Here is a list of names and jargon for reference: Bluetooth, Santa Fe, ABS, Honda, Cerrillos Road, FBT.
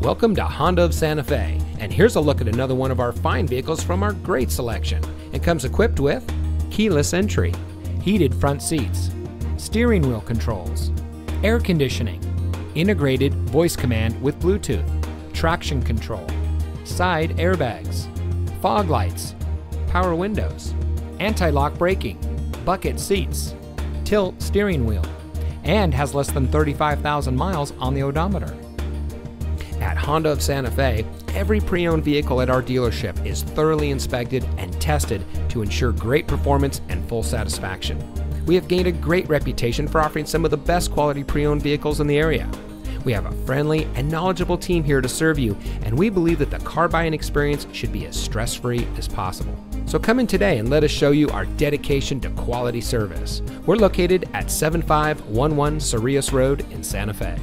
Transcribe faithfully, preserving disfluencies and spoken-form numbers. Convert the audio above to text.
Welcome to Honda of Santa Fe, and here's a look at another one of our fine vehicles from our great selection. It comes equipped with keyless entry, heated front seats, steering wheel controls, air conditioning, integrated voice command with Bluetooth, traction control, side airbags, fog lights, power windows, anti-lock braking, bucket seats, tilt steering wheel, and has less than thirty-five thousand miles on the odometer. At Honda of Santa Fe, every pre-owned vehicle at our dealership is thoroughly inspected and tested to ensure great performance and full satisfaction. We have gained a great reputation for offering some of the best quality pre-owned vehicles in the area. We have a friendly and knowledgeable team here to serve you, and we believe that the car buying experience should be as stress-free as possible. So come in today and let us show you our dedication to quality service. We're located at seven five one one Cerrillos Road in Santa Fe.